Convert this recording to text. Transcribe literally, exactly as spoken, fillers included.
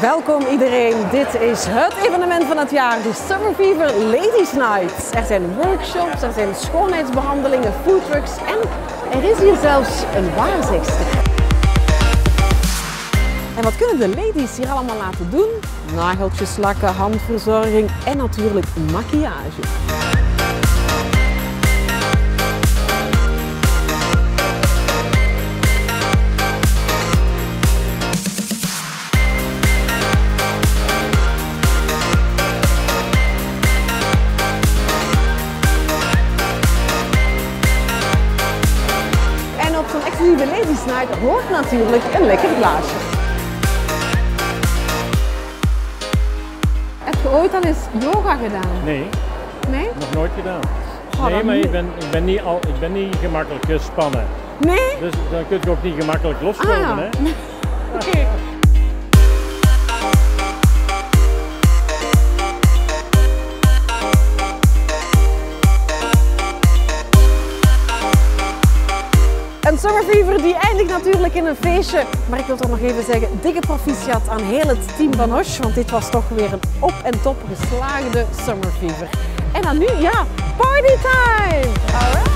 Welkom iedereen, dit is het evenement van het jaar, de Summer Fever Ladies Night. Er zijn workshops, er zijn schoonheidsbehandelingen, foodtrucks en er is hier zelfs een waarzegster. En wat kunnen de ladies hier allemaal laten doen? Nageltjes lakken, handverzorging en natuurlijk maquillage. Op zo'n exclusieve Ladies Night hoort natuurlijk een lekker glaasje. Heb je ooit al eens yoga gedaan? Nee. Nee? Nog nooit gedaan. Oh, nee, maar ik ben, ik, ben niet al, ik ben niet gemakkelijk gespannen. Nee? Dus dan kun je ook niet gemakkelijk loskomen, ah, ja. Hè? Oké. Okay. Een Summer Fever die eindigt natuurlijk in een feestje. Maar ik wil toch nog even zeggen, dikke proficiat aan heel het team van Osch. Want dit was toch weer een op en top geslaagde Summer Fever. En dan nu, ja, party time! Alright.